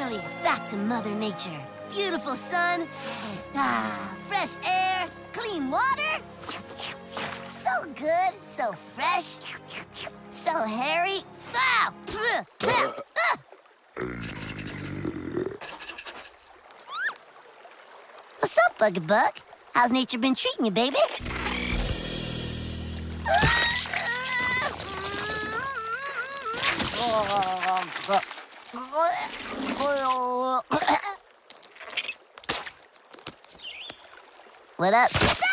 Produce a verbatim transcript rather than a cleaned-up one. Finally, back to Mother Nature. Beautiful sun, ah, fresh air, clean water. So good, so fresh, so hairy. Ah! Ah! Ah! What's up, Buggy Bug? How's nature been treating you, baby? What up?